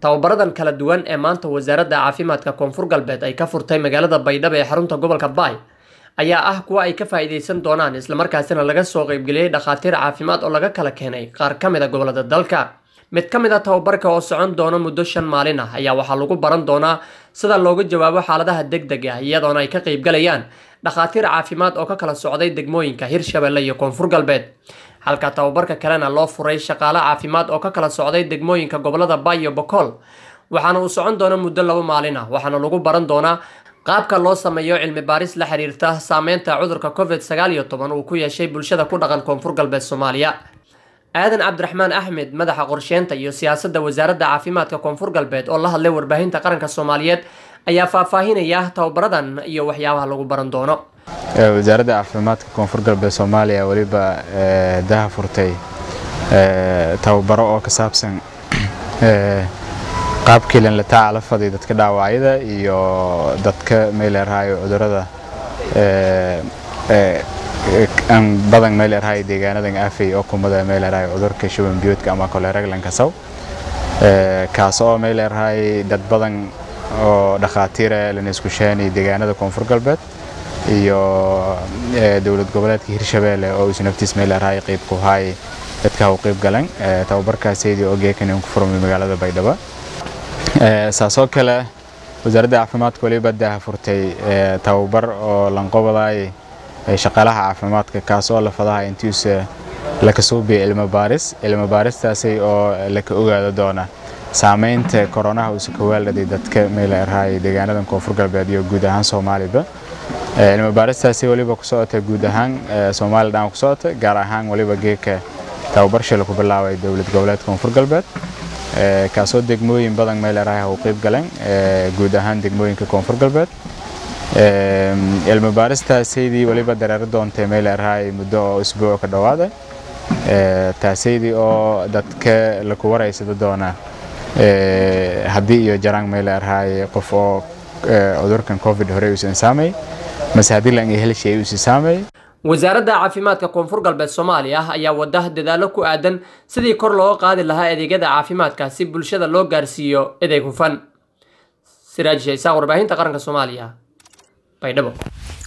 tababaradan kala duwan ee maanta wasaaradda caafimaadka koonfur galbeed ay ka furtay magaalada Baydhabo ee xarunta gobolka Baay ayaa ah kuwa ay ka faa'iideysan doonaan isla markaasina laga soo qaybgeliyay dhakhaatiir caafimaad oo laga kala keenay qaar ka mid ah gobolada dalka. Mid ka mid ah tababarka oo socon doona muddo 5 maalin ah ayaa waxa lagu baran doonaa sida looga jawaabo xaaladaha degdegga ah iyadoona ay ka qaybgalayaan dhakhaatiir caafimaad oo ka kala socday degmooyinka Hirshabelle iyo Koonfur Galbeed. halka tababarka kalena loo furay shaqaale caafimaad oo ka kala socday degmooyinka gobolada Baay iyo Boqol waxaana uu socon doona muddo 2 maalin ah waxaana lagu baran doonaa qaabka loo sameeyo cilmi baaris la xiriirta saameynta cudurka COVID-19 uu ku yeeshay bulshada ku dhaqan Koonfur Galbeed Soomaaliya. aadan Cabdiraxmaan Axmed madaxa qorsheynta iyo siyaasadda wasaaradda caafimaadka Koonfur Galbeed oo la hadlay warbaahinta qaranka Soomaaliyeed ayaa faahfaahinaya tababaradan iyo waxyaabaha lagu baran doono. wasaaradda caafimaadka Koonfur Galbeed Soomaaliya waliba daa furtay tababaro oo ka saabsan qaabkii la tacaalo fadhi dadka dhaawacida iyo dadka meeleraayo cudurada badan meeleraayo deegaanadan afay oo kumada meeleraayo cudurka shuban biyodka ama kolera raglanka saw kaas oo meeleraayo dad badan oo dhakhaatiir la isku sheegay deegaanada Koonfur Galbeed iyo dawlad goboleedka Hirshabelle oo isna naftiis meeleraayo qayb ku hay dadka oo qayb galan tababarkaasii oo geekana ku furmay magaalada Baydhabo. ساسو كلا وزارة العافية كلية بدها فرتي توبر لانقبضاي شقلها عافية كاسو لفضاها انتيوس لكسوبي المبارس تاسي أو لك أوجد دونا سامينت كورونا وسكوال الذي دتك ميلر هاي دجانا كونفور قلبي يوجودهان سومالي ب المبارس تاسي ولي بقصات يوجودهان سومال دام قصات جارهان ولي بجيك توبر شلكو بالله دولة قبلات كونفور قلبي كاسود دقموين بدن ميلراها وقيب قلن جودهان دقموين كونفور قلبت المبارس تاسيدي ولي بدر أردون تميلراها مدة أسبوع كدوادة تاسيدي أو دتك لكورة يسددونا هدية جرّان ميلراها قفوا أدركن كوفيد هريوس إنسامي مساعدين لأن يهل شيء إنسامي. wasaaradda caafimaadka Koonfur Galbeed Soomaaliya ayaa wadaha dadaalo ku aadan sidii kor loo qaadi lahaa adeegyada caafimaadka si bulshada loo gaarsiiyo adeeg hufan. Siraaj Sheysah, warbaahinta qaranka Soomaaliya, Baydhabo.